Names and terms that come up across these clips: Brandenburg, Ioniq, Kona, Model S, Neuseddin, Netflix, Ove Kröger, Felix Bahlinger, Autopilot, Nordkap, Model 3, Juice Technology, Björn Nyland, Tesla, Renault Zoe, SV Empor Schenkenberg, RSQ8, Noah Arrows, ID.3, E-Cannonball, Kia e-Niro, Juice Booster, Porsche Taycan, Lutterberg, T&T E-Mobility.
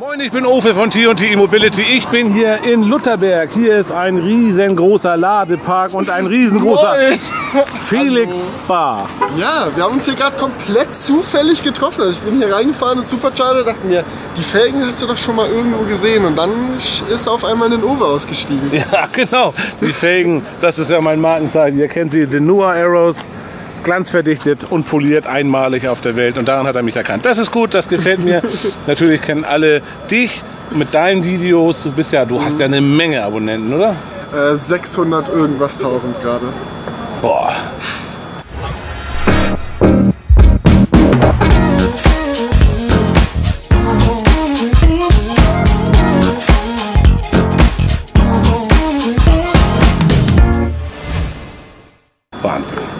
Moin, ich bin Ove von T&T E-Mobility. Ich bin hier in Lutterberg. Hier ist ein riesengroßer Ladepark und ein riesengroßer Felix Bar. Ja, wir haben uns hier gerade komplett zufällig getroffen. Also ich bin hier reingefahren in Supercharger, dachte mir, die Felgen hast du doch schon mal irgendwo gesehen. Und dann ist auf einmal ein Ove ausgestiegen. Ja, genau. Die Felgen, das ist ja mein Markenzeichen. Ihr kennt sie, den Noah Arrows. Glanzverdichtet und poliert, einmalig auf der Welt, und daran hat er mich erkannt. Das ist gut, das gefällt mir. Natürlich kennen alle dich mit deinen Videos. Du bist ja, du hast ja eine Menge Abonnenten, oder? 600 irgendwas 1000 gerade. Boah.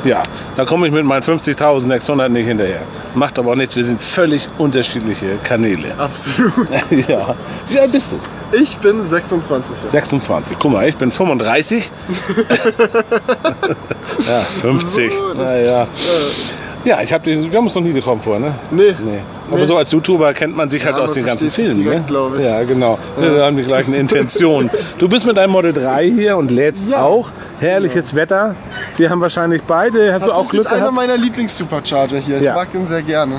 Ja, da komme ich mit meinen 50.600 nicht hinterher. Macht aber auch nichts, wir sind völlig unterschiedliche Kanäle. Absolut. Ja. Wie alt bist du? Ich bin 26. Jetzt. 26, guck mal, ich bin 35. Ja, 50. So, naja. Ja, wir haben uns noch nie getroffen vorher, ne? Nee. Aber so als YouTuber kennt man sich halt aus den ganzen Filmen, ne? Glaube ich. Ja, genau. Ja. Wir haben die gleichen Intentionen. Du bist mit deinem Model 3 hier und lädst auch. Herrliches Wetter. Wir haben wahrscheinlich beide. Hast du auch Glück gehabt? Das ist einer meiner Lieblings-Supercharger hier. Ich mag den sehr gerne.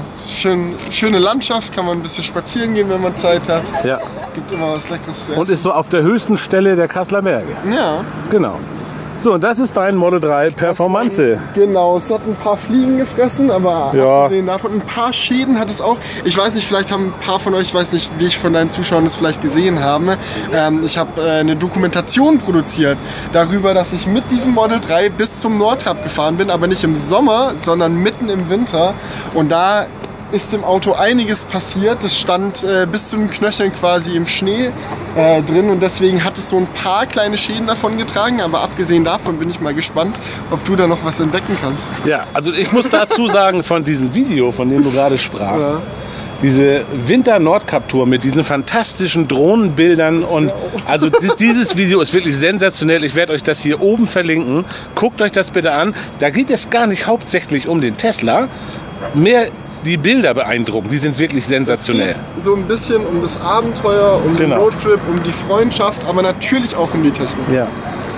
Schöne Landschaft, kann man ein bisschen spazieren gehen, wenn man Zeit hat. Ja. Gibt immer was Leckeres zu essen. Und ist so auf der höchsten Stelle der Kasseler Berge. Ja. Genau. So, und das ist dein Model 3 Performance. Genau, es hat ein paar Fliegen gefressen, aber abgesehen davon, ein paar Schäden hat es auch. Ich weiß nicht, vielleicht haben ein paar von euch, ich weiß nicht, wie ich von deinen Zuschauern das vielleicht gesehen habe. Ich habe eine Dokumentation produziert darüber, dass ich mit diesem Model 3 bis zum Nordkap gefahren bin, aber nicht im Sommer, sondern mitten im Winter. Und da ist dem Auto einiges passiert. Es stand bis zu den Knöcheln quasi im Schnee drin, und deswegen hat es so ein paar kleine Schäden davon getragen, aber abgesehen davon bin ich mal gespannt, ob du da noch was entdecken kannst. Ja, also ich muss dazu sagen, von diesem Video, von dem du gerade sprachst, diese Winter-Nordkap-Tour mit diesen fantastischen Drohnenbildern, und also dieses Video ist wirklich sensationell. Ich werde euch das hier oben verlinken. Guckt euch das bitte an. Da geht es gar nicht hauptsächlich um den Tesla. Die Bilder beeindrucken, die sind wirklich sensationell. Es geht so ein bisschen um das Abenteuer, um den Roadtrip, um die Freundschaft, aber natürlich auch um die Technik. Ja.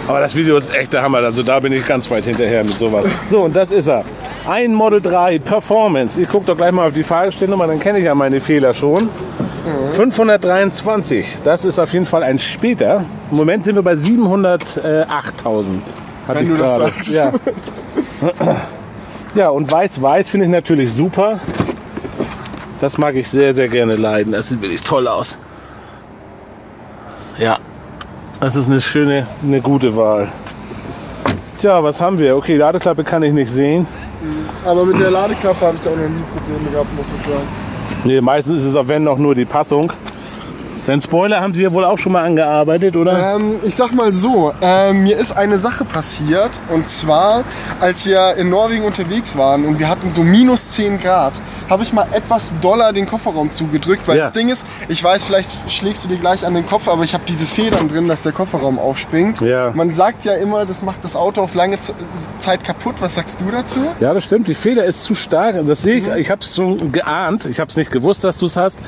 Aber das Video ist echt der Hammer, also da bin ich ganz weit hinterher mit sowas. So, und das ist er. Ein Model 3 Performance. Ich gucke doch gleich mal auf die Fahrgestellnummer, dann kenne ich ja meine Fehler schon. 523, das ist auf jeden Fall ein später. Im Moment sind wir bei 708.000. Wenn du das sagst. Ja. Ja, und weiß finde ich natürlich super. Das mag ich sehr, sehr gerne leiden. Das sieht wirklich toll aus. Ja, das ist eine gute Wahl. Tja, was haben wir? Okay, Ladeklappe kann ich nicht sehen. Aber mit der Ladeklappe habe ich auch noch nie Probleme gehabt, muss ich sagen. Nee, meistens ist es auch, wenn noch, nur die Passung. Den Spoiler haben Sie ja wohl auch schon mal angearbeitet, oder? Ich sag mal so, mir ist eine Sache passiert, und zwar, als wir in Norwegen unterwegs waren und wir hatten so -10 Grad, habe ich mal etwas doller den Kofferraum zugedrückt, weil das Ding ist, ich weiß, vielleicht schlägst du dir gleich an den Kopf, aber ich habe diese Federn drin, dass der Kofferraum aufspringt. Ja. Man sagt ja immer, das macht das Auto auf lange Zeit kaputt. Was sagst du dazu? Ja, das stimmt, die Feder ist zu stark, das sehe ich, ich habe es schon geahnt, ich habe es nicht gewusst, dass du es hast,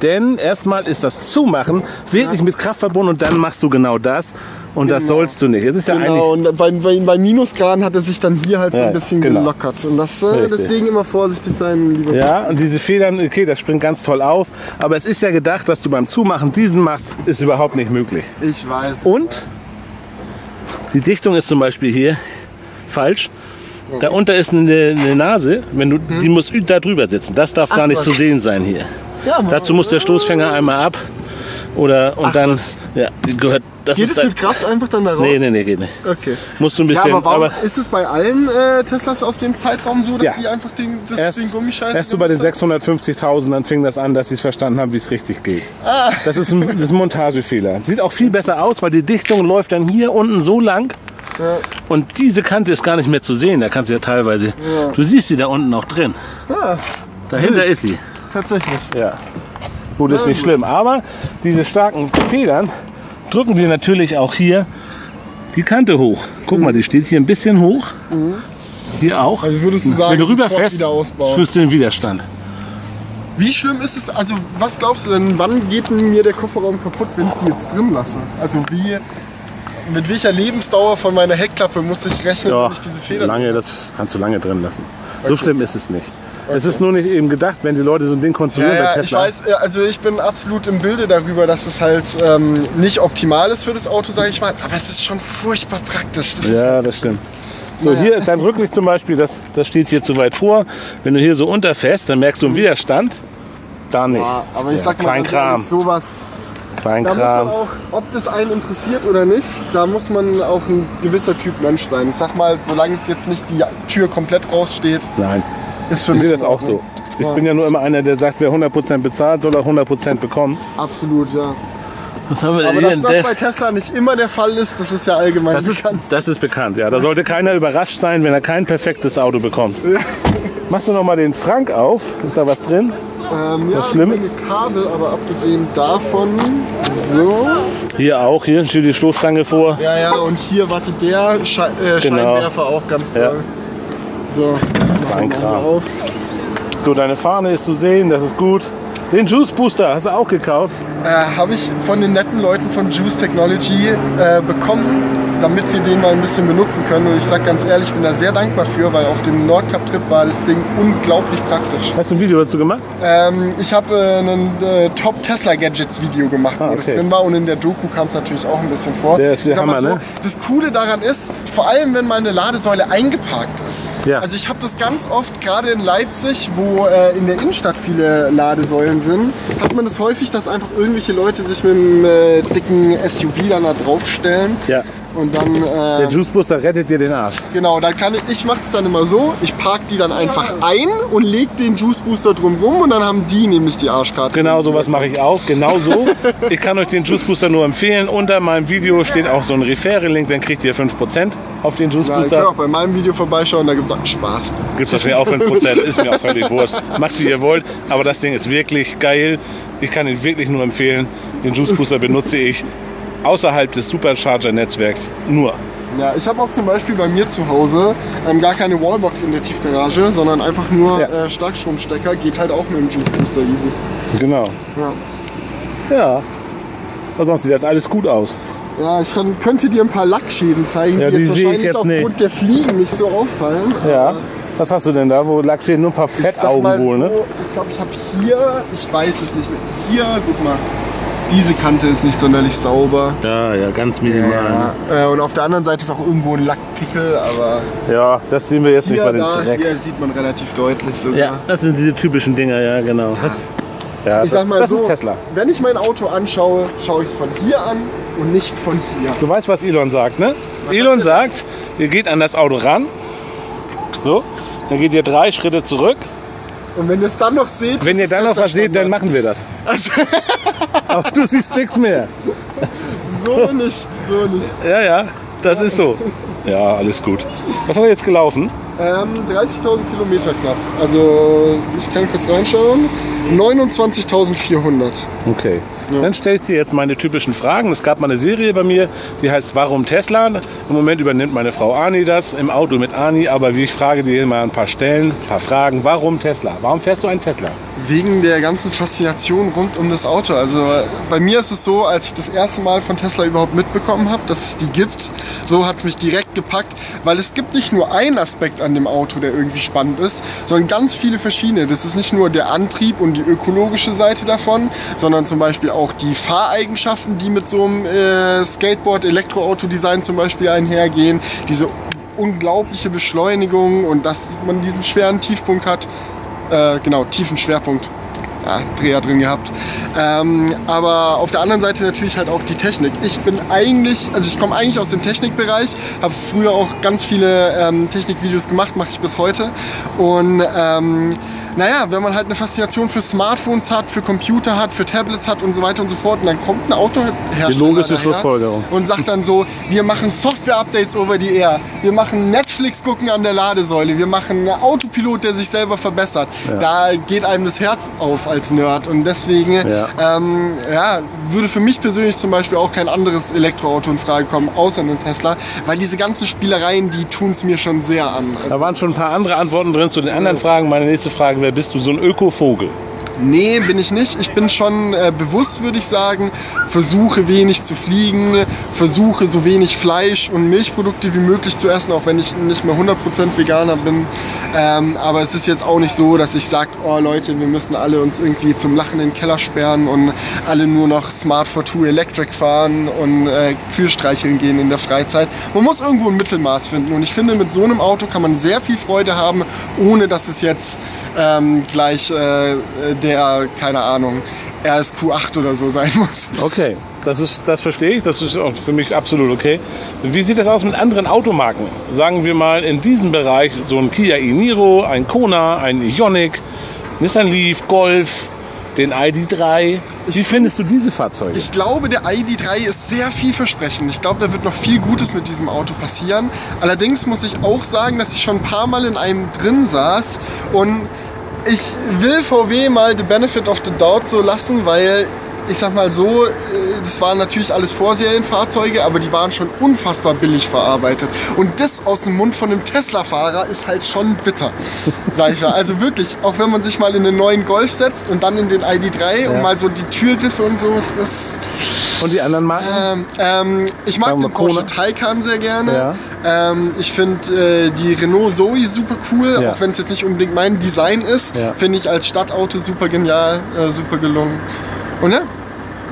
denn erstmal ist das zu machen, wirklich mit Kraft verbunden, und dann machst du genau das, und das sollst du nicht. Es ist und bei Minusgraden hat er sich dann hier halt so ein bisschen gelockert, und das, deswegen immer vorsichtig sein, lieber Patient. Und diese Federn, okay, das springt ganz toll auf, aber es ist ja gedacht, dass du beim Zumachen diesen machst, ist überhaupt nicht möglich. Ich weiß. Die Dichtung ist zum Beispiel hier falsch. Da unter ist eine Nase, wenn du, die muss da drüber sitzen, das darf gar nicht zu sehen sein hier. Ja, dazu muss der Stoßfänger einmal ab. Geht es mit Kraft einfach dann da raus? Nee, geht nicht. Okay. Musst du ein bisschen, aber ist es bei allen Teslas aus dem Zeitraum so, dass die einfach den Gummischeiß... Erst so bei den 650.000, dann fing das an, dass sie es verstanden haben, wie es richtig geht. Das ist ein Montagefehler. Sieht auch viel besser aus, weil die Dichtung läuft dann hier unten so lang. Ja. Und diese Kante ist gar nicht mehr zu sehen. Da kannst du ja teilweise... Ja. Du siehst sie da unten auch drin. Ja. Dahinter ist sie. Tatsächlich. Ja. Gut, ist nicht schlimm, aber diese starken Federn drücken wir natürlich auch hier die Kante hoch. Guck mal, die steht hier ein bisschen hoch. Hier auch. Also würdest du sagen, wenn du rüberfährst, spürst du den Widerstand. Wie schlimm ist es, also was glaubst du denn, wann geht mir der Kofferraum kaputt, wenn ich die jetzt drin lasse? Also wie, mit welcher Lebensdauer von meiner Heckklappe muss ich rechnen, wenn ich diese Feder... Lange, das kannst du lange drin lassen. Okay. So schlimm ist es nicht. Okay. Es ist nur nicht eben gedacht, wenn die Leute so ein Ding konstruieren bei Tesla. Ich weiß, also ich bin absolut im Bilde darüber, dass es halt nicht optimal ist für das Auto, sage ich mal. Aber es ist schon furchtbar praktisch. Das das stimmt. So, hier dein Rücklicht zum Beispiel, das steht hier zu weit vor. Wenn du hier so unterfährst, dann merkst du einen Widerstand. Da nicht. Ja, aber ich sag mal, das ist sowas... Kleinkram. Da muss man auch, ob das einen interessiert oder nicht, da muss man auch ein gewisser Typ Mensch sein. Ich sag mal, solange es jetzt nicht die Tür komplett raussteht, ist für mich... Ich sehe das auch so. Ich bin ja nur immer einer, der sagt, wer 100% bezahlt, soll auch 100% bekommen. Absolut, ja. Was haben wir denn? Aber dass das bei Tesla nicht immer der Fall ist, das ist ja allgemein bekannt. Das ist bekannt, ja. Da sollte keiner überrascht sein, wenn er kein perfektes Auto bekommt. Machst du nochmal den Schrank auf? Ist da was drin? Ja, schlimmes Kabel, aber abgesehen davon, so. Hier auch, hier steht die Stoßstange vor. Ja, ja, und hier wartet der Scheinwerfer auch ganz toll. So, machen wir mal auf. So, deine Fahne ist zu sehen, das ist gut. Den Juice Booster hast du auch gekauft? Habe ich von den netten Leuten von Juice Technology bekommen, damit wir den mal ein bisschen benutzen können. Und ich sage ganz ehrlich, ich bin da sehr dankbar für, weil auf dem Nordkap-Trip war das Ding unglaublich praktisch. Hast du ein Video dazu gemacht? Ich habe ein Top-Tesla-Gadgets-Video gemacht, wo das drin war. Und in der Doku kam es natürlich auch ein bisschen vor. Der ist der Hammer, so, ne? Das Coole daran ist, vor allem wenn mal eine Ladesäule eingeparkt ist. Ja. Also ich habe das ganz oft, gerade in Leipzig, wo in der Innenstadt viele Ladesäulen sind, hat man das häufig, dass einfach irgendwelche Leute sich mit einem dicken SUV dann da draufstellen. Ja. Und dann, der Juice Booster rettet dir den Arsch. Genau, dann kann ich mache es dann immer so, ich parke die dann einfach ein und lege den Juice Booster drumrum und dann haben die nämlich die Arschkarte. Genau so was mache ich auch, genau so. Ich kann euch den Juice Booster nur empfehlen. Unter meinem Video steht auch so ein Referral-Link, dann kriegt ihr 5% auf den Juice Booster. Ihr könnt auch bei meinem Video vorbeischauen, da gibt es auch Spaß. Gibt es wahrscheinlich auch 5%, ist mir auch völlig wurscht. Macht wie ihr wollt, aber das Ding ist wirklich geil. Ich kann ihn wirklich nur empfehlen. Den Juice Booster benutze ich außerhalb des Supercharger-Netzwerks nur. Ja, ich habe auch zum Beispiel bei mir zu Hause gar keine Wallbox in der Tiefgarage, sondern einfach nur Starkstromstecker. Geht halt auch mit dem Juice Booster easy. Genau. Ja. Sonst sieht das alles gut aus. Ja, ich könnte dir ein paar Lackschäden zeigen, die jetzt wahrscheinlich aufgrund der Fliegen nicht so auffallen. Ja. Was hast du denn da, wo Lackschäden? Nur ein paar Fettaugen wohl, ne? Ich glaube, ich habe hier, ich weiß es nicht mehr, hier, guck mal. Diese Kante ist nicht sonderlich sauber. Ja, ganz minimal. Ja. Und auf der anderen Seite ist auch irgendwo ein Lackpickel, aber... Ja, das sehen wir jetzt nicht bei dem Dreck. Hier sieht man relativ deutlich sogar. Ja, das sind diese typischen Dinger, ja genau. Ja. Ich sag mal so, wenn ich mein Auto anschaue, schaue ich es von hier an und nicht von hier. Du weißt, was Elon sagt, ne? Elon sagt, ihr geht an das Auto ran, so, dann geht ihr 3 Schritte zurück. Und wenn ihr es dann noch seht... Wenn ihr dann noch was seht, dann machen wir das. Also aber du siehst nichts mehr. So nicht, so nicht. Ja, das ist so. Ja, alles gut. Was haben wir jetzt gelaufen? 30.000 Kilometer knapp. Also ich kann kurz reinschauen. 29.400. Okay. Ja. Dann stelle ich dir jetzt meine typischen Fragen. Es gab mal eine Serie bei mir, die heißt Warum Tesla? Im Moment übernimmt meine Frau Ani das, im Auto mit Ani. Aber ich frage dir mal ein paar Stellen, ein paar Fragen. Warum Tesla? Warum fährst du einen Tesla? Wegen der ganzen Faszination rund um das Auto. Also bei mir ist es so, als ich das erste Mal von Tesla überhaupt mitbekommen habe, dass es die gibt, so hat es mich direkt gepackt. Weil es gibt nicht nur einen Aspekt an dem Auto, der irgendwie spannend ist, sondern ganz viele verschiedene. Das ist nicht nur der Antrieb und die ökologische Seite davon, sondern zum Beispiel auch die Fahreigenschaften, die mit so einem Skateboard-Elektroauto-Design zum Beispiel einhergehen, diese unglaubliche Beschleunigung und dass man diesen schweren Tiefpunkt hat, tiefen Schwerpunkt. Ja, Dreher drin gehabt. Aber auf der anderen Seite natürlich halt auch die Technik. Ich komme eigentlich aus dem Technikbereich, habe früher auch ganz viele Technikvideos gemacht, mache ich bis heute. Und wenn man halt eine Faszination für Smartphones hat, für Computer hat, für Tablets hat und so weiter und so fort, und dann kommt ein Autohersteller die logische Schlussfolgerung und sagt dann so, wir machen Software-Updates over the air, wir machen Netflix gucken an der Ladesäule, wir machen einen Autopilot, der sich selber verbessert. Ja. Da geht einem das Herz auf als Nerd und deswegen würde für mich persönlich zum Beispiel auch kein anderes Elektroauto in Frage kommen, außer einen Tesla, weil diese ganzen Spielereien, die tun es mir schon sehr an. Also da waren schon ein paar andere Antworten drin zu den anderen Fragen. Meine nächste Frage: Wer bist du? So ein Ökovogel. Nee, bin ich nicht. Ich bin schon bewusst, würde ich sagen, versuche wenig zu fliegen, versuche so wenig Fleisch und Milchprodukte wie möglich zu essen, auch wenn ich nicht mehr 100% Veganer bin. Aber es ist jetzt auch nicht so, dass ich sage, oh Leute, wir müssen alle uns irgendwie zum Lachen in den Keller sperren und alle nur noch Smart for Two Electric fahren und Kühe streicheln gehen in der Freizeit. Man muss irgendwo ein Mittelmaß finden und ich finde, mit so einem Auto kann man sehr viel Freude haben, ohne dass es jetzt gleich der, keine Ahnung, RSQ8 oder so sein muss. Okay, das verstehe ich, das ist auch für mich absolut okay. Wie sieht das aus mit anderen Automarken? Sagen wir mal in diesem Bereich so ein Kia e-Niro, ein Kona, ein Ioniq, Nissan Leaf, Golf, den ID.3. Wie findest du diese Fahrzeuge? Ich glaube, der ID.3 ist sehr vielversprechend. Ich glaube, da wird noch viel Gutes mit diesem Auto passieren. Allerdings muss ich auch sagen, dass ich schon ein paar Mal in einem drin saß und ich will VW mal the benefit of the doubt so lassen, weil ich sag mal so, das waren natürlich alles Vorserienfahrzeuge, aber die waren schon unfassbar billig verarbeitet. Und das aus dem Mund von einem Tesla-Fahrer ist halt schon bitter, sag ich ja. Also wirklich, auch wenn man sich mal in den neuen Golf setzt und dann in den ID.3 ja. Und mal so die Türgriffe und so, es ist... Und die anderen Marken? Ich mag den Porsche Taycan sehr gerne. Ja. Ich finde die Renault Zoe super cool, ja. Auch wenn es jetzt nicht unbedingt mein Design ist. Ja. Finde ich als Stadtauto super genial, super gelungen. Und ja?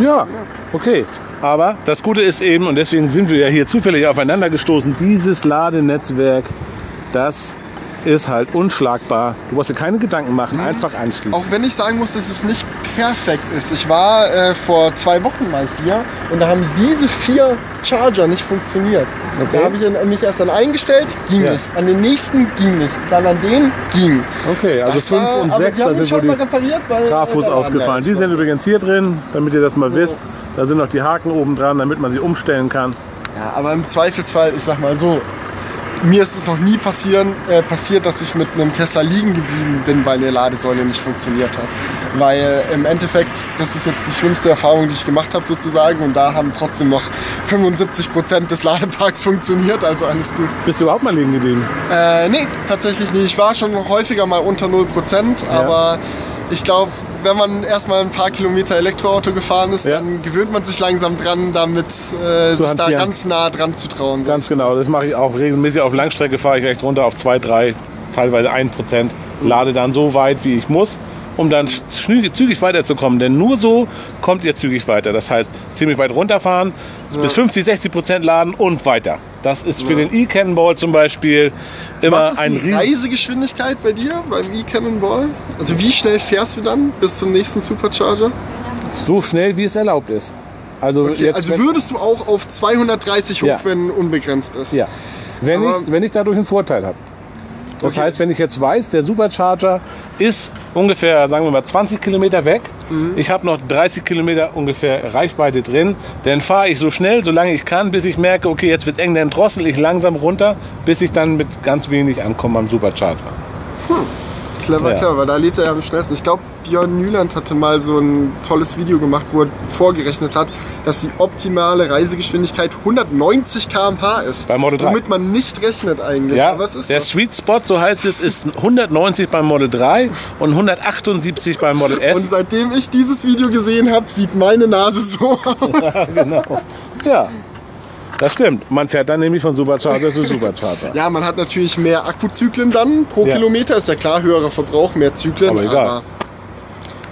Ja, okay. Aber das Gute ist eben, und deswegen sind wir ja hier zufällig aufeinander gestoßen, dieses Ladenetzwerk, das... ist halt unschlagbar. Du musst dir keine Gedanken machen, einfach anschließen. Auch wenn ich sagen muss, dass es nicht perfekt ist. Ich war vor 2 Wochen mal hier und da haben diese 4 Charger nicht funktioniert. Okay. Da habe ich mich erst dann eingestellt, ging nicht. An den nächsten ging nicht. Dann an den ging. Okay, also 5 und 6, da sind schon mal repariert, weil Trafos ausgefallen. Die sind übrigens hier drin, damit ihr das mal wisst. Da sind noch die Haken oben dran, damit man sie umstellen kann. Ja, aber im Zweifelsfall, ich sag mal so, mir ist es noch nie passiert, dass ich mit einem Tesla liegen geblieben bin, weil eine Ladesäule nicht funktioniert hat. Weil im Endeffekt, das ist jetzt die schlimmste Erfahrung, die ich gemacht habe sozusagen. Und da haben trotzdem noch 75% des Ladeparks funktioniert, also alles gut. Bist du überhaupt mal liegen geblieben? Nee, tatsächlich nicht. Ich war schon häufiger mal unter 0%, aber ich glaube, wenn man erstmal ein paar Kilometer Elektroauto gefahren ist, dann gewöhnt man sich langsam dran, damit sich da ganz nah dran zu trauen. Ganz genau, das mache ich auch regelmäßig. Auf Langstrecke fahre ich echt runter auf 2, 3, teilweise 1%. Lade dann so weit, wie ich muss, um dann zügig weiterzukommen. Denn nur so kommt ihr zügig weiter. Das heißt, ziemlich weit runterfahren, bis 50, 60% laden und weiter. Das ist für den E-Cannonball zum Beispiel immer ein Riesen. Was ist die Reisegeschwindigkeit bei dir beim E-Cannonball? Also wie schnell fährst du dann bis zum nächsten Supercharger? So schnell, wie es erlaubt ist. Also, jetzt, also würdest du auch auf 230 hoch, wenn unbegrenzt ist? Ja, wenn ich dadurch einen Vorteil habe. Das heißt, wenn ich jetzt weiß, der Supercharger ist ungefähr, sagen wir mal, 20 Kilometer weg. Ich habe noch 30 Kilometer ungefähr Reichweite drin. Dann fahre ich so schnell, solange ich kann, bis ich merke, okay, jetzt wird es eng, dann drossel ich langsam runter, bis ich dann mit ganz wenig ankomme am Supercharger. Clever, da lädt er ja am schnellsten. Ich glaube, Björn Nyland hatte mal so ein tolles Video gemacht, wo er vorgerechnet hat, dass die optimale Reisegeschwindigkeit 190 km/h ist. Bei Model 3. Womit man nicht rechnet eigentlich. Ja, was ist der Sweet Spot, so heißt es, ist 190 beim Model 3 und 178 beim Model S. Und seitdem ich dieses Video gesehen habe, sieht meine Nase so aus. Ja, genau. Ja. Das stimmt. Man fährt dann nämlich von Supercharger zu Supercharger. Ja, man hat natürlich mehr Akkuzyklen dann pro Kilometer. Ist ja klar, höherer Verbrauch, mehr Zyklen. Aber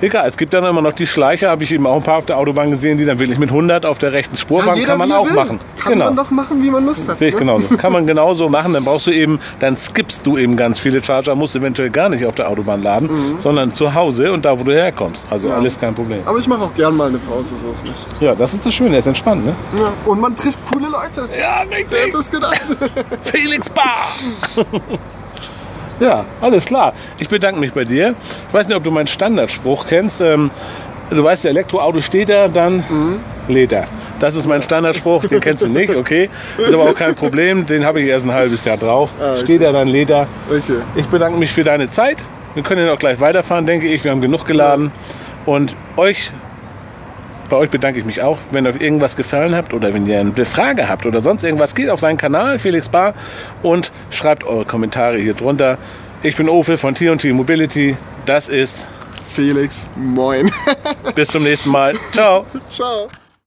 egal. Es gibt dann immer noch die Schleicher. Habe ich eben auch ein paar auf der Autobahn gesehen, die dann wirklich mit 100 auf der rechten Spur fahren. Kann man auch machen. Kann man doch machen, wie man Lust hat. Sehe ich genauso. Kann man genauso machen. Dann brauchst du eben, dann skippst du eben ganz viele Charger. Musst eventuell gar nicht auf der Autobahn laden, sondern zu Hause und da, wo du herkommst. Also alles kein Problem. Aber ich mache auch gern mal eine Pause, so ist nicht. Ja, das ist das Schöne. Er ist entspannt, ne? Ja. Und man trifft coole Leute. Ja, wer hätte es gedacht? Felix Bahlinger. Ja, alles klar. Ich bedanke mich bei dir. Ich weiß nicht, ob du meinen Standardspruch kennst. Du weißt, der Elektroauto steht da, dann lädt er. Das ist mein Standardspruch, den kennst du nicht, okay. Ist aber auch kein Problem, den habe ich erst ein halbes Jahr drauf. Ah, okay. Steht er, dann lädt er. Okay. Ich bedanke mich für deine Zeit. Wir können ja auch gleich weiterfahren, denke ich. Wir haben genug geladen. Ja. Und bei euch bedanke ich mich auch, wenn euch irgendwas gefallen hat oder wenn ihr eine Frage habt oder sonst irgendwas, geht auf seinen Kanal Felix Bahr und schreibt eure Kommentare hier drunter. Ich bin Ove von T&T E-Mobility. Das ist Felix, moin. Bis zum nächsten Mal. Ciao. Ciao.